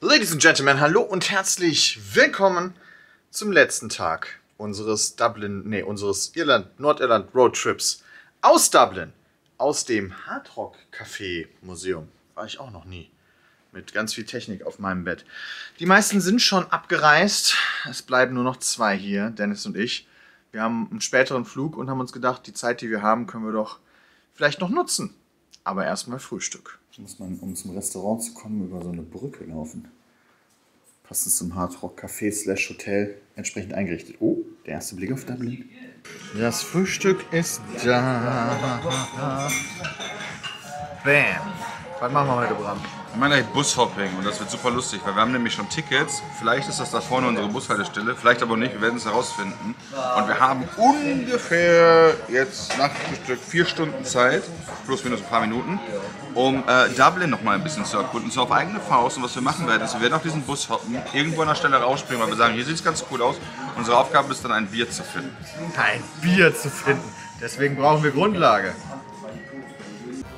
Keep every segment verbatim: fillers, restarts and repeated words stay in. Ladies and Gentlemen, hallo und herzlich willkommen zum letzten Tag unseres Dublin, nee, unseres Irland, Nordirland Roadtrips aus Dublin, aus dem Hardrock Café Museum. War ich auch noch nie. Mit ganz viel Technik auf meinem Bett. Die meisten sind schon abgereist. Es bleiben nur noch zwei hier, Dennis und ich. Wir haben einen späteren Flug und haben uns gedacht, die Zeit, die wir haben, können wir doch vielleicht noch nutzen. Aber erstmal Frühstück. Muss man, um zum Restaurant zu kommen, über so eine Brücke laufen. Passend zum Hardrock Café slash Hotel entsprechend eingerichtet. Oh, der erste Blick auf Dublin. Das Frühstück ist da. Bam. Was machen wir heute, Bram? Wir machen gleich Bushopping und das wird super lustig, weil wir haben nämlich schon Tickets. Vielleicht ist das da vorne unsere Bushaltestelle, vielleicht aber nicht, wir werden es herausfinden. Und wir haben ungefähr jetzt nach Frühstück vier Stunden Zeit, plus minus ein paar Minuten, um äh, Dublin noch mal ein bisschen zu erkunden, so auf eigene Faust. Und was wir machen werden, ist, wir werden auf diesen Bus hoppen, irgendwo an der Stelle rausspringen, weil wir sagen, hier sieht es ganz cool aus. Unsere Aufgabe ist dann, ein Bier zu finden. Ein Bier zu finden, deswegen brauchen wir Grundlage.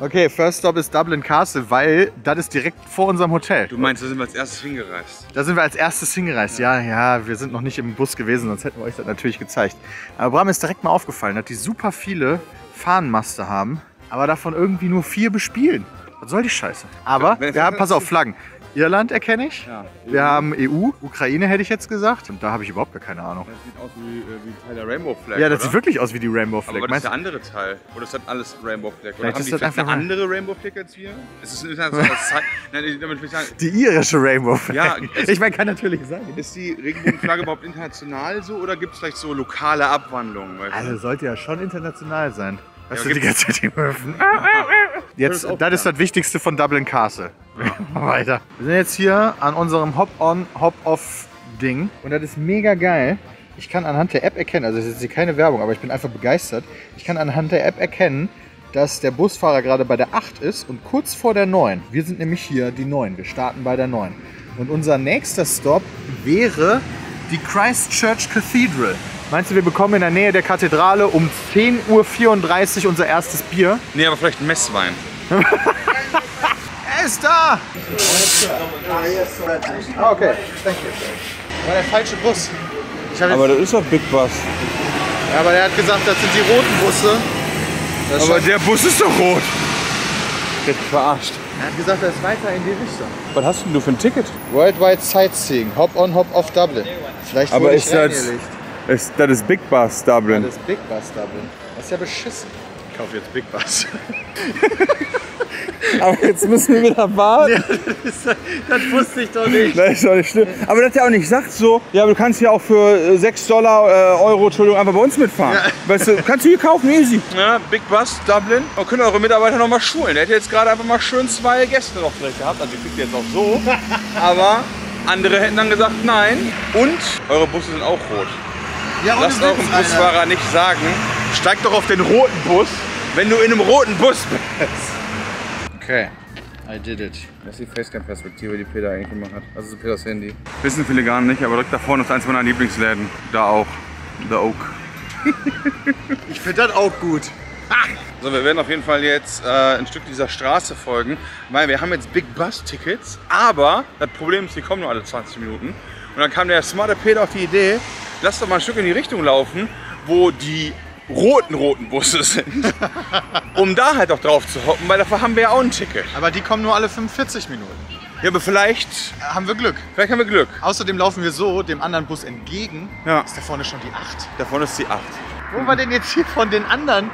Okay, first stop ist Dublin Castle, weil das ist direkt vor unserem Hotel. Du meinst, da sind wir als erstes hingereist? Da sind wir als erstes hingereist, ja, ja, ja, wir sind noch nicht im Bus gewesen, sonst hätten wir euch das natürlich gezeigt. Aber Bram ist direkt mal aufgefallen, dass die super viele Fahnenmaste haben, aber davon irgendwie nur vier bespielen. Was soll die Scheiße? Aber, ja, wir haben, pass auf, Flaggen. Irland erkenne ich, ja, wir haben E U, Ukraine hätte ich jetzt gesagt und da habe ich überhaupt gar keine Ahnung. Das sieht aus wie, wie ein Teil der Rainbow Flag, ja, das oder? Sieht wirklich aus wie die Rainbow Flag. Aber das ist der andere Teil, oder ist das alles Rainbow Flag? Oder haben die vielleicht eine andere Rainbow Flag als wir? Ist das ein internationales Zeichen? Nein, ich, damit will ich sagen, die irische Rainbow Flag, ja, ich meine, kann natürlich sein. Ist die Regenbogenflagge überhaupt international so oder gibt es vielleicht so lokale Abwandlungen? Also sollte ja schon international sein. Weißt ja, du, die ganze Zeit im Öfen. Jetzt, das, das ist das Wichtigste von Dublin Castle. Ja. Weiter. Wir sind jetzt hier an unserem Hop-on, Hop-off-Ding. Und das ist mega geil. Ich kann anhand der App erkennen, also das ist jetzt hier keine Werbung, aber ich bin einfach begeistert. Ich kann anhand der App erkennen, dass der Busfahrer gerade bei der acht ist und kurz vor der neun. Wir sind nämlich hier die neun. Wir starten bei der neun. Und unser nächster Stop wäre die Christchurch Cathedral. Meinst du, wir bekommen in der Nähe der Kathedrale um zehn Uhr vierunddreißig unser erstes Bier? Nee, aber vielleicht Messwein. Er ist da! Ah, okay, thank you. Das war der falsche Bus. Aber das ist doch Big Bus. Ja, aber der hat gesagt, das sind die roten Busse. Das aber der Bus ist doch rot. Wird verarscht. Er hat gesagt, das ist weiter in die Richtung. Was hast denn du für ein Ticket? Worldwide Sightseeing, Hop on, Hop off Dublin. Vielleicht wurde ich reingelegt. Das ist Big Bus Dublin. Das ist Big Bus Dublin. Das ist ja beschissen. Ich kaufe jetzt Big Bus. Aber jetzt müssen wir wieder warten. Ja, das, ist, das wusste ich doch nicht. Das ist doch nicht schlimm. Aber dass der auch nicht sagt so, ja, aber du kannst ja auch für sechs Dollar, äh, Euro, Entschuldigung, einfach bei uns mitfahren. Ja. Weißt du, kannst du hier kaufen, easy. Ja, Big Bus Dublin. Man könnte eure Mitarbeiter noch mal schulen. Der hätte jetzt gerade einfach mal schön zwei Gäste noch vielleicht gehabt. Also, die kriegt ihr jetzt auch so. Aber andere hätten dann gesagt, nein. Und eure Busse sind auch rot. Ja, lasst auch einen Busfahrer nicht sagen, steig doch auf den roten Bus, wenn du in einem roten Bus bist. Okay, I did it. Das ist die Facecam-Perspektive, die Peter eigentlich immer hat. Also so Peters Handy. Wissen viele gar nicht, aber direkt da vorne ist eins meiner Lieblingsläden. Da auch. The Oak. Ich finde das auch gut. Ah! So, wir werden auf jeden Fall jetzt äh, ein Stück dieser Straße folgen, weil wir haben jetzt Big Bus-Tickets, aber das Problem ist, die kommen nur alle zwanzig Minuten. Und dann kam der smarte Peter auf die Idee, lass doch mal ein Stück in die Richtung laufen, wo die roten, roten Busse sind, um da halt auch drauf zu hoppen, weil dafür haben wir ja auch ein Ticket. Aber die kommen nur alle fünfundvierzig Minuten. Ja, aber vielleicht haben wir Glück. Vielleicht haben wir Glück. Außerdem laufen wir so dem anderen Bus entgegen. Ja. Ist da vorne schon die acht? Da vorne ist die acht. Wo war denn jetzt hier von den anderen,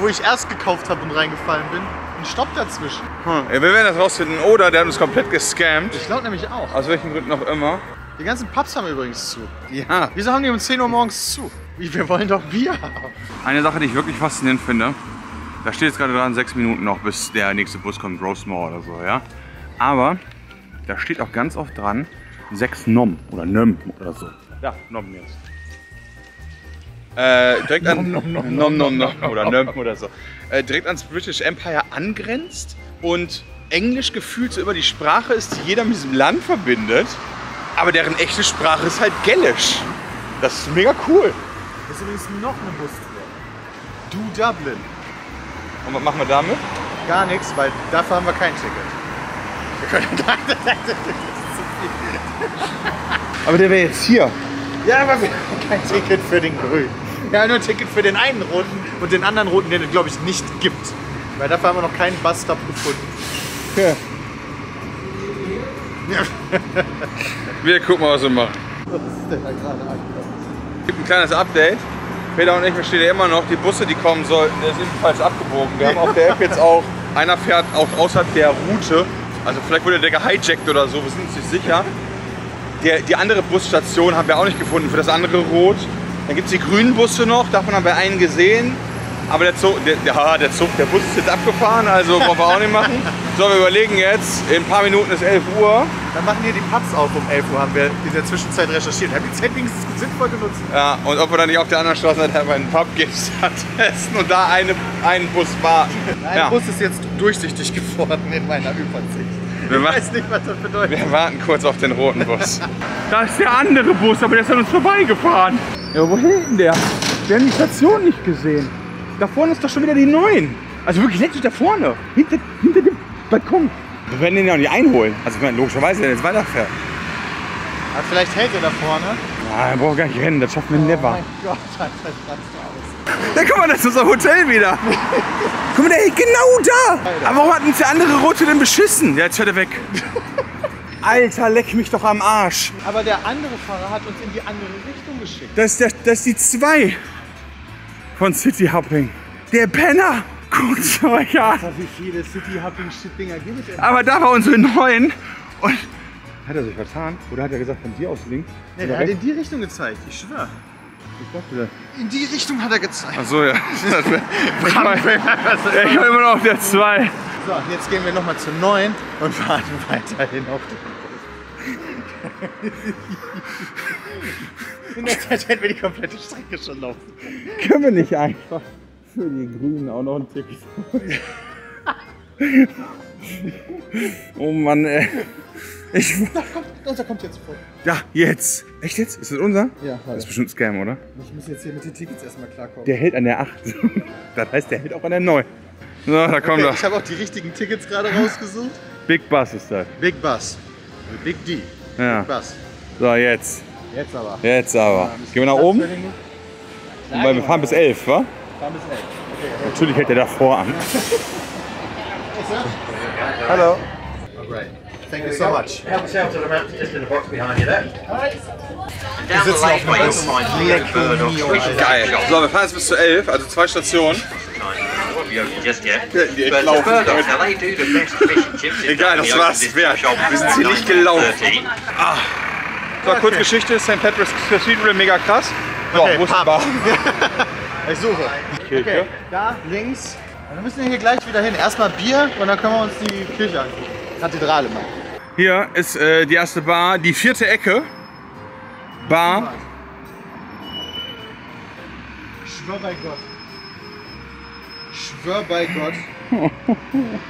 wo ich erst gekauft habe und reingefallen bin, ein Stopp dazwischen? Hm. Ja, wir werden das rausfinden. Oder der hat uns komplett gescammt. Ich glaube nämlich auch. Aus welchen Gründen auch immer. Die ganzen Pubs haben übrigens zu. Ja. Wieso haben die um zehn Uhr morgens zu? Wir wollen doch Bier haben. Eine Sache, die ich wirklich faszinierend finde, da steht jetzt gerade dran sechs Minuten noch, bis der nächste Bus kommt, Grossmore oder so, ja. Aber da steht auch ganz oft dran sechs Nom oder Nöm oder so. Ja, Nom jetzt. Äh, direkt an Nom Nom Nom Nom Nom oder Nöm oder so. Äh, direkt ans British Empire angrenzt und Englisch gefühlt so über die Sprache ist, die jeder mit diesem Land verbindet. Aber deren echte Sprache ist halt Gälisch. Das ist mega cool. Das ist übrigens noch eine Bustour. Du Dublin. Und was machen wir damit? Gar nichts, weil dafür haben wir kein Ticket. Wir können Aber der wäre jetzt hier. Ja, aber wir haben kein Ticket für den grünen. Ja, nur ein Ticket für den einen roten und den anderen roten, den es, glaube ich, nicht gibt. Weil dafür haben wir noch keinen Bus-Stop gefunden. Ja. Wir gucken mal, was wir machen. Was ist denn da gerade angekommen? Es gibt ein kleines Update. Peter und ich verstehen ja immer noch, die Busse, die kommen sollten, der ist ebenfalls abgebogen. Wir haben auf der App jetzt auch, einer fährt auch außerhalb der Route. Also vielleicht wurde der gehijackt oder so, wir sind uns nicht sicher. Der, die andere Busstation haben wir auch nicht gefunden für das andere Rot. Dann gibt es die grünen Busse noch, davon haben wir einen gesehen. Aber der Zug, der, der, der, Zug, der Bus ist jetzt abgefahren, also wollen wir auch nicht machen. So, wir überlegen jetzt, in ein paar Minuten ist elf Uhr. Dann machen wir die Pubs auf um elf Uhr, haben wir in der Zwischenzeit recherchiert. Haben die Zeit wenigstens sinnvoll genutzt. Ja, und ob wir dann nicht auf der anderen Straßenseite einfach einen Pub gehen, testen und da eine, einen Bus war. Ein ja. Bus ist jetzt durchsichtig geworden in meiner Übersicht. Wir ich weiß nicht, was das bedeutet. Wir warten kurz auf den roten Bus. Da ist der andere Bus, aber der ist an uns vorbeigefahren. Ja, wo hinten der? Wir haben die Station nicht gesehen. Da vorne ist doch schon wieder die neun. Also wirklich letztlich da vorne, hinter, hinter dem Balkon. Wir werden den ja auch nicht einholen. Also ich meine, logischerweise, wenn er jetzt weiterfährt. Aber vielleicht hält er da vorne. Nein, wir brauchen gar nicht rennen, das schaffen wir oh never. Mein Gott, das rast du aus. Ja, guck mal, das ist unser Hotel wieder. Guck mal, der hält genau da. Aber warum hat uns der andere Rote denn beschissen? Ja, jetzt fährt er weg. Alter, leck mich doch am Arsch. Aber der andere Fahrer hat uns in die andere Richtung geschickt. Das ist, der, das ist die zwei. Von City Hopping. Der Penner! Guckt euch an! Alter, wie viele City Hopping-Shit-Dinger gibt es? Aber da war unsere neun und... Hat er sich vertan? Oder hat er gesagt, von dir aus links? Ne, der hat in die Richtung gezeigt, ich schwör. Ich dachte, in die Richtung hat er gezeigt. Ach so, ja. Ich war immer noch auf der zwei. So, jetzt gehen wir nochmal zur neun und warten weiterhin auf den In der Zeit hätten wir die komplette Strecke schon laufen. Können wir nicht einfach für die Grünen auch noch ein Ticket holen? Oh Mann, ey. Ich da kommt, unser kommt jetzt vor. Ja, jetzt. Echt jetzt? Ist das unser? Ja, halt. Das ist bestimmt ein Scam, oder? Ich muss jetzt hier mit den Tickets erstmal klarkommen. Der hält an der acht. Das heißt, der hält auch an der neun. So, da kommt okay, er. Ich habe auch die richtigen Tickets gerade rausgesucht. Big Bus ist das. Big Bus. Big D. Ja. Big Bus. So, jetzt. Jetzt aber. Jetzt aber. Gehen wir nach oben? Weil wir fahren bis elf, wa? Wir fahren bis elf. Okay. Natürlich hält er da vor an. Hallo. Alright. Thank you so much. Help yourself to the map, just in the box behind you there. Wir sitzen auf dem Bus. Geil. So, wir fahren jetzt bis zu elf, also zwei Stationen. Egal, das war's wert. Wir sind hier nicht gelaufen. Ah. So, okay. Kurzgeschichte, Sankt Patrick's Cathedral, mega krass. So, okay, wo ist der Bar? Ich suche. Okay, da links. Dann müssen wir hier gleich wieder hin. Erstmal Bier und dann können wir uns die Kirche angucken. Kathedrale mal. Hier ist äh, die erste Bar, die vierte Ecke. Bar. Schwör bei Gott. Schwör bei Gott.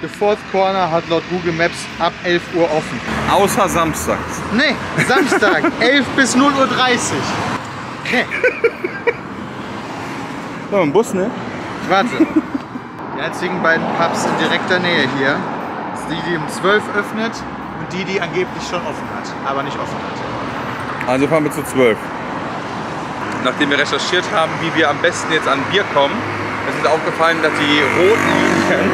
The Fourth Corner hat laut Google Maps ab elf Uhr offen. Außer samstags. Nee, Samstag, elf bis null Uhr dreißig. Okay. So, ein Bus, ne? Ich warte. Die einzigen beiden Pubs in direkter Nähe hier ist die, die um zwölf öffnet und die, die angeblich schon offen hat, aber nicht offen hat. Also fahren wir zu zwölf. Nachdem wir recherchiert haben, wie wir am besten jetzt an Bier kommen, es ist aufgefallen, dass die roten Linien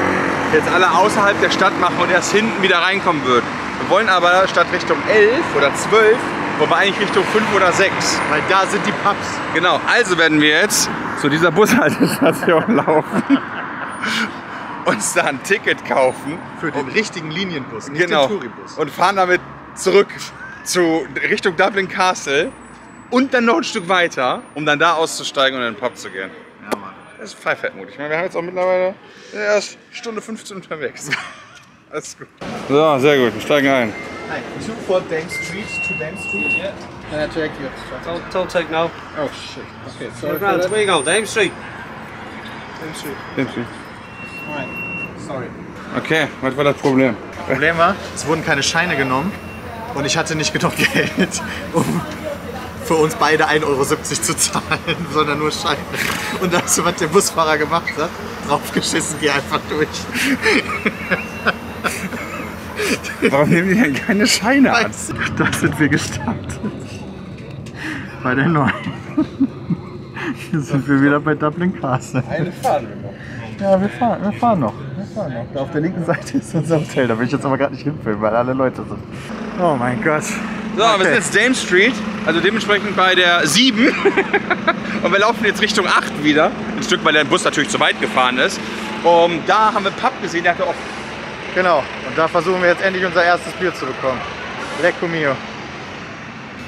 jetzt alle außerhalb der Stadt machen und erst hinten wieder reinkommen würden. Wir wollen aber statt Richtung elf oder zwölf, wollen wir eigentlich Richtung fünf oder sechs. Weil da sind die Pubs. Genau, also werden wir jetzt zu dieser Bushaltestation laufen, uns da ein Ticket kaufen. Für den richtigen Linienbus, nicht genau, den Touribus. Und fahren damit zurück zu Richtung Dublin Castle und dann noch ein Stück weiter, um dann da auszusteigen und in den Pub zu gehen. Das ist frei fettmutig. Ich meine, wir haben jetzt auch mittlerweile erst Stunde fünfzehn unterwegs. Alles gut. So, sehr gut. Wir steigen ein. Hi. two four Dame Street to Dame Street. Yeah. Can I check you? Don't, don't take no. Oh shit. Okay, sorry. Where you go? Dame Street. Dame Street. Dame Street. Alright. Sorry. Okay, was war das Problem? Das Problem war, es wurden keine Scheine genommen und ich hatte nicht genug Geld, um für uns beide ein Euro siebzig zu zahlen, sondern nur Scheine. Und das, was der Busfahrer gemacht hat, draufgeschissen, geh einfach durch. Warum nehmen die denn keine Scheine an? Da sind wir gestartet. Bei der neuen. Hier sind wir wieder bei Dublin Castle. Eine fahren wir noch. Ja, wir fahren, wir fahren noch. Wir fahren noch. Da auf der linken Seite ist unser Hotel. Da will ich jetzt aber gerade nicht hinfilmen, weil alle Leute sind. Oh mein Gott. So, okay. Wir sind jetzt Dame Street, also dementsprechend bei der sieben. Und wir laufen jetzt Richtung acht wieder. Ein Stück, weil der Bus natürlich zu weit gefahren ist. Und da haben wir einen Pub gesehen, der hatte offen. Genau. Und da versuchen wir jetzt endlich unser erstes Bier zu bekommen. Lecco mio.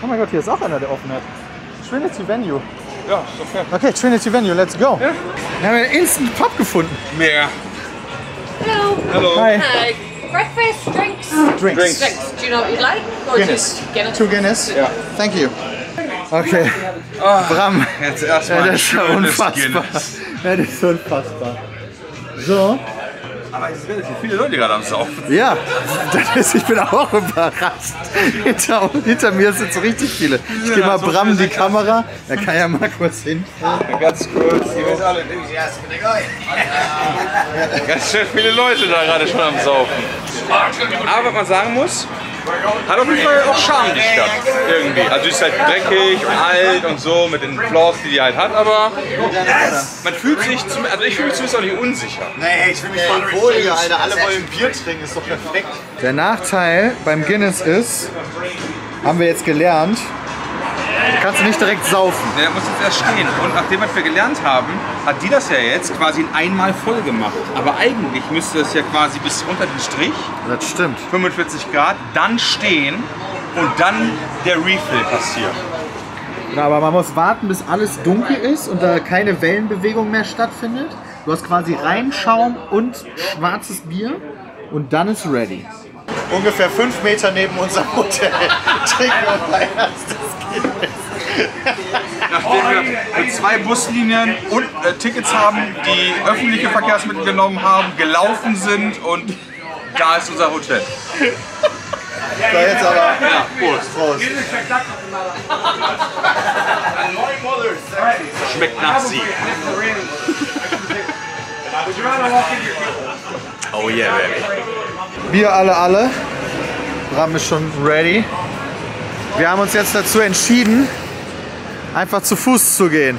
Oh mein Gott, hier ist auch einer, der offen hat. Trinity Venue. Ja, ist okay. Okay, Trinity Venue, let's go. Ja. Wir haben einen Instant Pub gefunden. Mega. Hello. Hello. Hi. Hi. Breakfast, drinks. drinks. Drinks. Do you know what you'd like? Or Guinness. Just Guinness? Two Guinness? Ja. Thank you. Okay. Oh, Bram. Jetzt erstmal. Ja, das ist unfassbar. Guinness. Ja, das ist unfassbar. So. Aber es sind viele Leute gerade am Saufen. Ja, das ist, ich bin auch überrascht. Hinter, hinter mir sind so richtig viele. Ich gebe mal Bram die Kamera, da kann ja mal kurz hin. Ganz kurz. Ganz schön viele Leute da gerade schon am Saufen. Aber was man sagen muss, hat auf jeden Fall auch Charme die Stadt. Irgendwie. Also die ist halt dreckig und alt und so mit den Flaws, die die halt hat, aber yes! Man fühlt sich, zum, also ich fühle mich zumindest auch nicht unsicher. Nee, ich fühle mich voll wohliger, Alter. Alle wollen Bier trinken, ist doch perfekt. Der Nachteil beim Guinness ist, haben wir jetzt gelernt, kannst du nicht direkt saufen. Ja, der muss jetzt erst stehen. Und nachdem was wir gelernt haben, hat die das ja jetzt quasi einmal voll gemacht. Aber eigentlich müsste das ja quasi bis unter den Strich. Das stimmt. fünfundvierzig Grad, dann stehen und dann der Refill passiert. Ja, aber man muss warten, bis alles dunkel ist und da keine Wellenbewegung mehr stattfindet. Du hast quasi Reinschaum und schwarzes Bier und dann ist ready. Ungefähr fünf Meter neben unserem Hotel trinken wir unser erstes Guinness. Nachdem wir mit zwei Buslinien und äh, Tickets haben, die öffentliche Verkehrsmittel genommen haben, gelaufen sind und da ist unser Hotel. So, jetzt aber. Ja, Prost. Prost. Schmeckt nach Sieg. Oh yeah, baby. Bier alle, alle. Bram ist schon ready. Wir haben uns jetzt dazu entschieden, einfach zu Fuß zu gehen.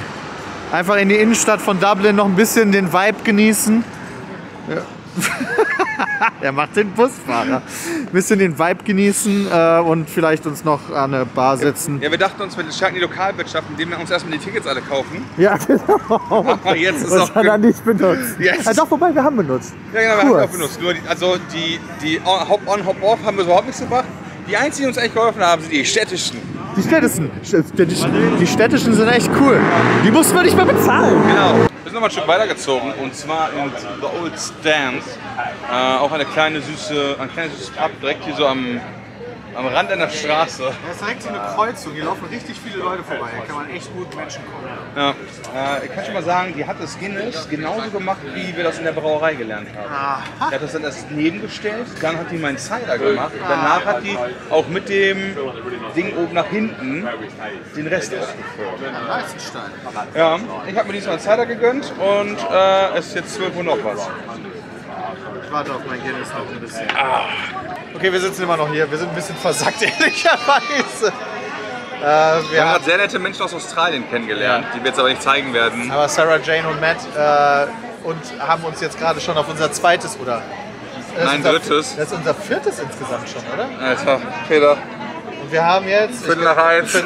Einfach in die Innenstadt von Dublin noch ein bisschen den Vibe genießen. Ja. Er macht den Busfahrer. Ein bisschen den Vibe genießen äh, und vielleicht uns noch an eine Bar setzen. Ja, wir dachten uns, wir stärken die Lokalwirtschaft, indem wir uns erstmal die Tickets alle kaufen. Ja, genau. Aber jetzt ist das auch hat er nicht benutzt. Yes. Ja, doch, wobei, wir haben benutzt. Ja, genau, wir cool. haben auch benutzt. Nur die, also die, die Hop-on, Hop-off haben wir überhaupt nichts gebracht. Die einzigen, die uns eigentlich geholfen haben, sind die städtischen. Die städtischen? Die städtischen sind echt cool. Die mussten wir nicht mehr bezahlen. Genau. Wir sind noch mal ein Stück weitergezogen und zwar in The Old Stand. Äh, auch eine kleine süße, ein kleines süßes Pub direkt hier so am, am Rand einer Straße. Das ist direkt so eine Kreuzung, hier laufen richtig viele Leute vorbei. Da kann man echt gut Menschen kommen. Ja. Äh, ich kann schon mal sagen, die hat das Guinness genauso gemacht, wie wir das in der Brauerei gelernt haben. Aha. Die hat das dann erst nebengestellt, dann hat die meinen Cider gemacht. Und danach hat die auch mit dem Ding oben nach hinten den Rest aufgefüllt. Ja, ich habe mir diesmal einen Cider gegönnt und es äh, ist jetzt zwölf Uhr noch was. Ich warte auf mein Guinness noch ein bisschen. Ah. Okay, wir sitzen immer noch hier. Wir sind ein bisschen versackt, ehrlicherweise. Äh, wir, wir haben sehr nette Menschen aus Australien kennengelernt, ja. Die wir jetzt aber nicht zeigen werden. Aber Sarah Jane und Matt äh, und haben uns jetzt gerade schon auf unser zweites, oder? Nein, drittes. Das ist unser viertes insgesamt schon, oder? Ja, das war Peter. Und wir haben jetzt... Viertel nach eins.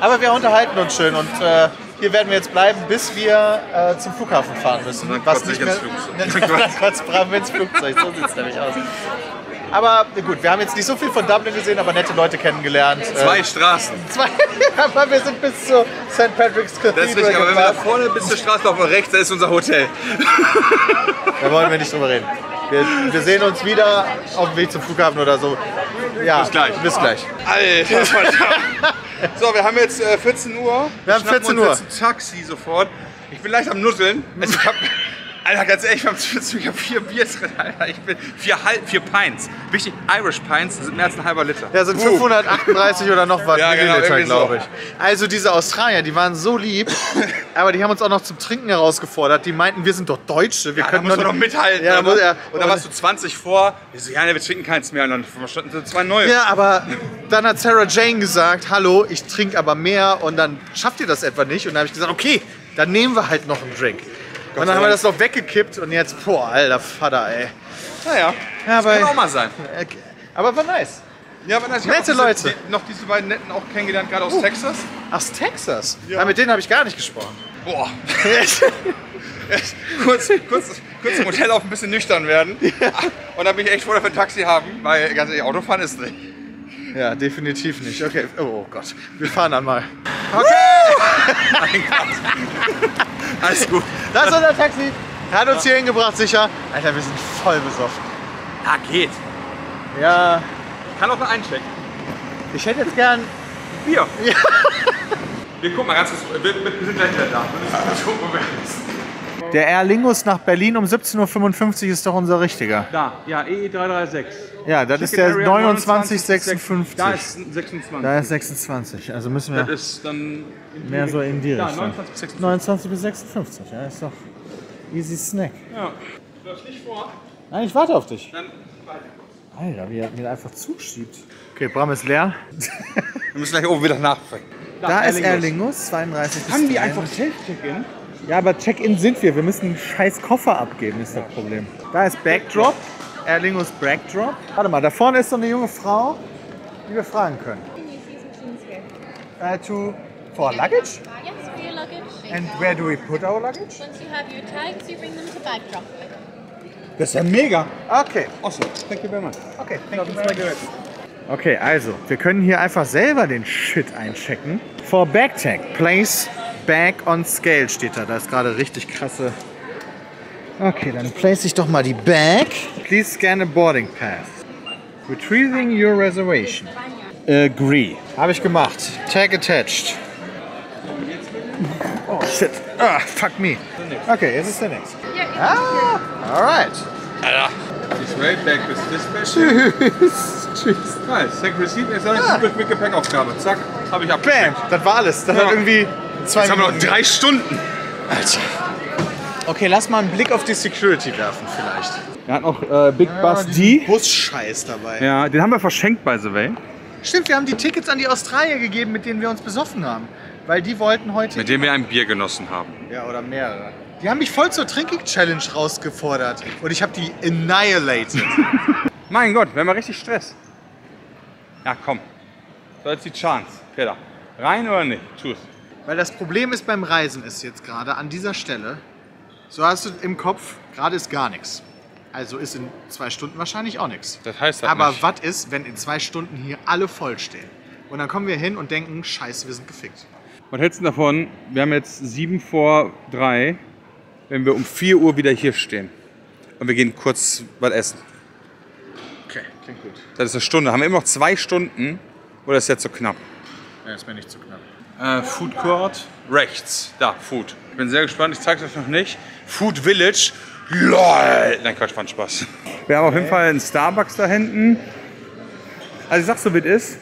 Aber wir unterhalten uns schön und... Äh, hier werden wir jetzt bleiben, bis wir äh, zum Flughafen fahren müssen. Dann was nicht ins Flugzeug. Dann kurz brav ins Flugzeug, so sieht es nämlich aus. Aber gut, wir haben jetzt nicht so viel von Dublin gesehen, aber nette Leute kennengelernt. Zwei äh, Straßen. Zwei, aber wir sind bis zur Sankt Patrick's Cathedral. Das ist richtig, aber wenn wir da vorne bis zur Straße laufen, rechts, da ist unser Hotel. Da wollen wir nicht drüber reden. Wir, wir sehen uns wieder auf dem Weg zum Flughafen oder so. Ja, bis gleich. Bis gleich. Alter, verdammt. So, wir haben jetzt äh, vierzehn Uhr. Wir haben vierzehn Uhr. Jetzt ein Taxi sofort. Ich bin leicht am Nusseln. Also ich habe Alter, ganz ehrlich, ich habe vier Bier drin, Alter. Ich bin, vier, vier Pints. Wichtig, Irish Pints sind mehr als ein halber Liter. Ja, sind uh. fünfhundertachtunddreißig oder noch was, ja, genau, Milliliter, glaube ich. So. Also diese Australier, die waren so lieb, aber die haben uns auch noch zum Trinken herausgefordert. Die meinten, wir sind doch Deutsche, wir ja, können da doch, doch mithalten. Ja, muss, ja. Und da warst du zwanzig vor, wir so, ja, wir trinken keins mehr, und dann verstanden sie zwei neue. Ja, aber dann hat Sarah Jane gesagt, hallo, ich trinke aber mehr, und dann schafft ihr das etwa nicht. Und dann habe ich gesagt, okay, dann nehmen wir halt noch einen Drink. Und dann haben wir das noch weggekippt und jetzt, boah, alter Vater, ey. Naja, ja, das kann auch mal sein. Aber war nice. Ja, war nice. Nette Leute. Ich hab noch diese beiden Netten auch kennengelernt, gerade aus uh. Texas. Aus Texas? Ja. Ja, mit denen habe ich gar nicht gesprochen. Boah. kurz, kurz, kurz im Hotel auf ein bisschen nüchtern werden. Ja. Und dann bin ich echt froh, dass wir ein Taxi haben, weil ganz ehrlich, Autofahren ist nicht. Ja, definitiv nicht. Okay, oh Gott, wir fahren dann mal. Okay! Mein Gott. Alles gut. Das ist unser Taxi. Hat uns hier hingebracht, sicher. Alter, wir sind voll besoffen. Ja, geht. Ja. Ich kann auch noch einchecken. Ich hätte jetzt gern Bier. Ja. Wir gucken mal ganz kurz. Wir, wir sind gleich wieder da. Der Aer Lingus nach Berlin um siebzehn Uhr fünfundfünfzig ist doch unser richtiger. Da, ja, E E drei drei sechs. Ja, das Ticket ist der neunundzwanzig sechsundfünfzig. Da ist sechsundzwanzig. Da ist sechsundzwanzig, also müssen wir das ist dann mehr so in die ja, Richtung. neunundzwanzig bis sechsundfünfzig, ja, ist doch easy snack. Ja, du läufst nicht vor. Nein, ich warte auf dich. Dann weiter. Alter, wie er mir einfach zuschiebt. Okay, Bram ist leer. Wir müssen gleich oben wieder nachfragen. Da, da ist Aer Lingus, zweiunddreißig. Haben die einfach Self-Check-In? Ja, aber Check-in sind wir. Wir müssen einen scheiß Koffer abgeben, ist das Problem. Da ist Backdrop, Aer Lingus Backdrop. Warte mal, da vorne ist so eine junge Frau, die wir fragen können. Uh, to for luggage? Yes, for your luggage. And where do we put our luggage? Once you have your tags, you bring them to Backdrop. Das ist ja mega. Okay. Awesome. Thank you very much. Okay, thank you very much. Okay, also, wir können hier einfach selber den Shit einchecken. For Backpack, place Bag on Scale steht da. Da ist gerade richtig krasse. Okay, dann place ich doch mal die Bag. Please scan a boarding pass. Retrieving your reservation. Agree. Habe ich gemacht. Tag attached. Oh shit. Ah, fuck me. Okay, jetzt ist der nächste. Ah, alright. Alter. This way back with dispatch. Tschüss. Tschüss. Nice. Thank you. Jetzt habe ich mit Gepäckaufgabe. Zack, habe ich abgepackt. Bam, das war alles. Das ja. Hat irgendwie Zwei Jetzt haben wir noch drei Stunden. Alter. Okay, lass mal einen Blick auf die Security werfen vielleicht. Wir hatten auch äh, Big ja, Bus D. Bus-Scheiß dabei. Ja, den haben wir verschenkt, by the way. Stimmt, wir haben die Tickets an die Australier gegeben, mit denen wir uns besoffen haben. Weil die wollten heute... Mit denen wir ein Bier genossen haben. Ja, oder mehrere. Die haben mich voll zur Trinking-Challenge rausgefordert. Und ich habe die annihilated. Mein Gott, wir haben ja richtig Stress. Ja, komm. So, jetzt die Chance. Peter, rein oder nicht? Tschüss. Weil das Problem ist beim Reisen ist jetzt gerade an dieser Stelle, so hast du im Kopf, gerade ist gar nichts. Also ist in zwei Stunden wahrscheinlich auch nichts. Das heißt das aber nicht. Was ist, wenn in zwei Stunden hier alle voll stehen? Und dann kommen wir hin und denken, scheiße, wir sind gefickt. Was hältst du davon, wir haben jetzt sieben vor drei, wenn wir um vier Uhr wieder hier stehen und wir gehen kurz was essen. Okay, klingt gut. Das ist eine Stunde. Haben wir immer noch zwei Stunden oder ist das jetzt so knapp? Ja, ist mir nicht zu knapp. Äh, Food Court, rechts, da, Food. Ich bin sehr gespannt, ich zeig's euch noch nicht. Food Village, lol! Nein, Quatsch, fand Spaß. Wir haben auf jeden Fall einen Starbucks da hinten. Also ich sag's so, wie es ist.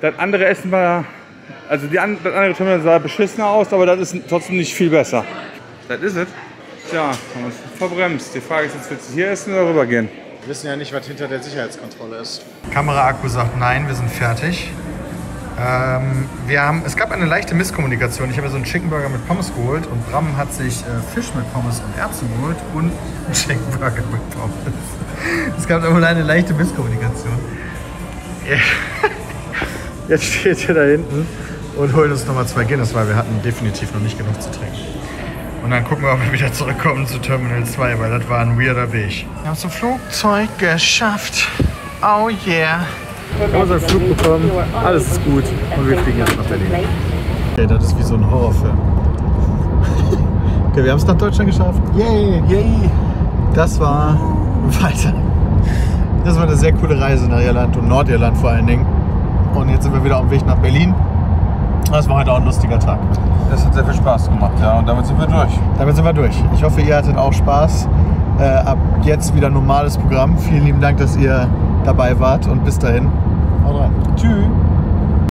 Das andere Essen war, also die an, das andere Terminal sah beschissener aus, aber das ist trotzdem nicht viel besser. Das is ist es. Tja, haben wir uns verbremst. Die Frage ist jetzt, willst du hier essen oder rüber gehen? Wir wissen ja nicht, was hinter der Sicherheitskontrolle ist. Kamera-Akku sagt nein, wir sind fertig. Ähm, wir haben, es gab eine leichte Misskommunikation. Ich habe so einen Chickenburger mit Pommes geholt und Bram hat sich äh, Fisch mit Pommes und Erbsen geholt und einen Chickenburger mit Pommes. Es gab aber eine leichte Misskommunikation. Jetzt steht ihr da hinten und holt uns nochmal zwei Guinness, weil wir hatten definitiv noch nicht genug zu trinken. Und dann gucken wir, ob wir wieder zurückkommen zu Terminal zwei, weil das war ein weirder Weg. Wir haben es zum Flugzeug geschafft. Oh yeah. Wir haben unseren Flug bekommen, alles ist gut und wir fliegen jetzt nach Berlin. Okay, das ist wie so ein Horrorfilm. Okay, wir haben es nach Deutschland geschafft. Yay! Yay! Das war weiter. Das war eine sehr coole Reise nach Irland und Nordirland vor allen Dingen. Und jetzt sind wir wieder auf dem Weg nach Berlin. Das war heute auch ein lustiger Tag. Das hat sehr viel Spaß gemacht. Spaß gemacht, ja, und damit sind wir durch. Damit sind wir durch. Ich hoffe, ihr hattet auch Spaß. Äh, ab jetzt wieder normales Programm. Vielen lieben Dank, dass ihr dabei wart und bis dahin. Haut rein. Tschüss.